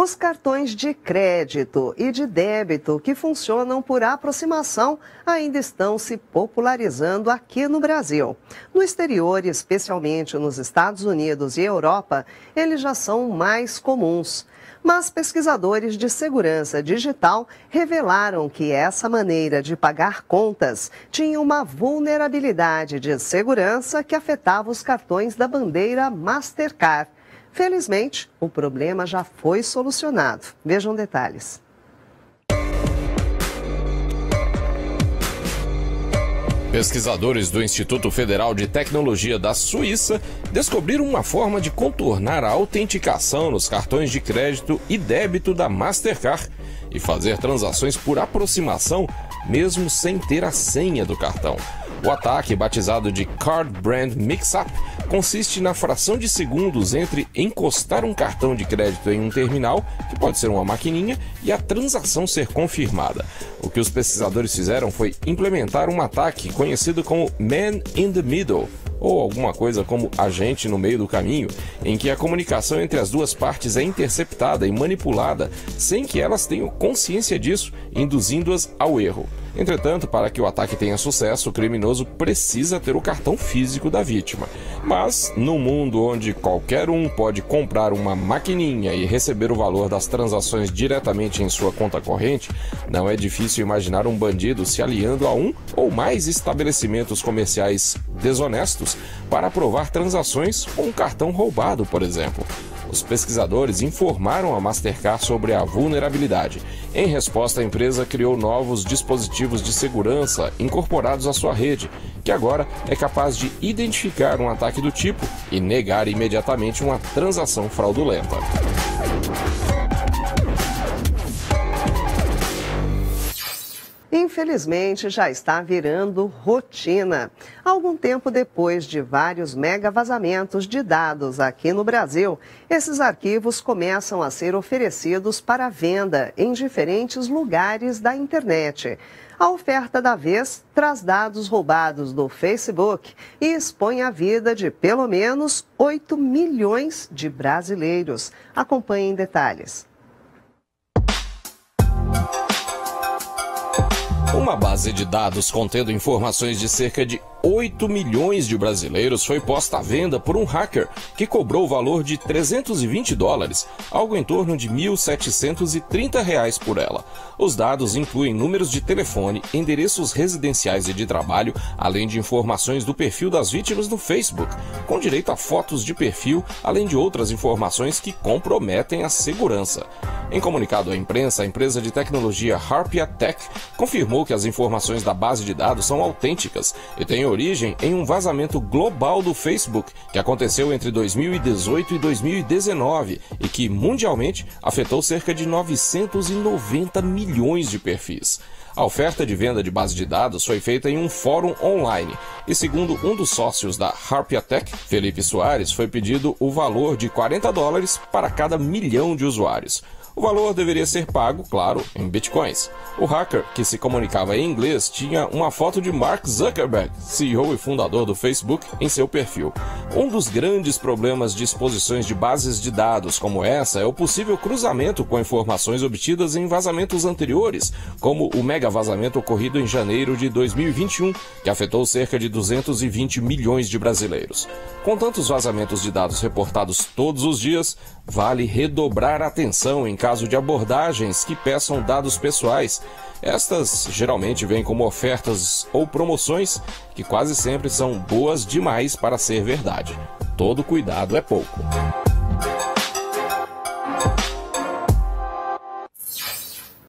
Os cartões de crédito e de débito que funcionam por aproximação ainda estão se popularizando aqui no Brasil. No exterior, especialmente nos Estados Unidos e Europa, eles já são mais comuns. Mas pesquisadores de segurança digital revelaram que essa maneira de pagar contas tinha uma vulnerabilidade de segurança que afetava os cartões da bandeira Mastercard. Felizmente, o problema já foi solucionado. Vejam detalhes. Pesquisadores do Instituto Federal de Tecnologia da Suíça descobriram uma forma de contornar a autenticação nos cartões de crédito e débito da Mastercard e fazer transações por aproximação, mesmo sem ter a senha do cartão. O ataque, batizado de Card Brand Mixup, consiste na fração de segundos entre encostar um cartão de crédito em um terminal, que pode ser uma maquininha, e a transação ser confirmada. O que os pesquisadores fizeram foi implementar um ataque conhecido como Man in the Middle, ou alguma coisa como agente no meio do caminho, em que a comunicação entre as duas partes é interceptada e manipulada sem que elas tenham consciência disso, induzindo-as ao erro. Entretanto, para que o ataque tenha sucesso, o criminoso precisa ter o cartão físico da vítima. Mas, no mundo onde qualquer um pode comprar uma maquininha e receber o valor das transações diretamente em sua conta corrente, não é difícil imaginar um bandido se aliando a um ou mais estabelecimentos comerciais desonestos para aprovar transações com um cartão roubado, por exemplo. Os pesquisadores informaram a Mastercard sobre a vulnerabilidade. Em resposta, a empresa criou novos dispositivos de segurança incorporados à sua rede, que agora é capaz de identificar um ataque do tipo e negar imediatamente uma transação fraudulenta. Infelizmente, já está virando rotina. Algum tempo depois de vários mega vazamentos de dados aqui no Brasil, esses arquivos começam a ser oferecidos para venda em diferentes lugares da internet. A oferta da vez traz dados roubados do Facebook e expõe a vida de pelo menos 8 milhões de brasileiros. Acompanhe em detalhes. Uma base de dados contendo informações de cerca de 8 milhões de brasileiros foi posta à venda por um hacker que cobrou o valor de $320, algo em torno de R$ 1.730 por ela. Os dados incluem números de telefone, endereços residenciais e de trabalho, além de informações do perfil das vítimas no Facebook, com direito a fotos de perfil, além de outras informações que comprometem a segurança. Em comunicado à imprensa, a empresa de tecnologia Harpia Tech confirmou que as informações da base de dados são autênticas e têm origem em um vazamento global do Facebook, que aconteceu entre 2018 e 2019 e que, mundialmente, afetou cerca de 990 milhões de perfis. A oferta de venda de base de dados foi feita em um fórum online e, segundo um dos sócios da Harpia Tech, Felipe Soares, foi pedido o valor de $40 para cada milhão de usuários. O valor deveria ser pago, claro, em bitcoins. O hacker, que se comunicava em inglês, tinha uma foto de Mark Zuckerberg, CEO e fundador do Facebook, em seu perfil. Um dos grandes problemas de exposições de bases de dados como essa é o possível cruzamento com informações obtidas em vazamentos anteriores, como o mega vazamento ocorrido em janeiro de 2021, que afetou cerca de 220 milhões de brasileiros. Com tantos vazamentos de dados reportados todos os dias, vale redobrar a atenção em caso de abordagens que peçam dados pessoais. Estas geralmente vêm como ofertas ou promoções que quase sempre são boas demais para ser verdade. Todo cuidado é pouco.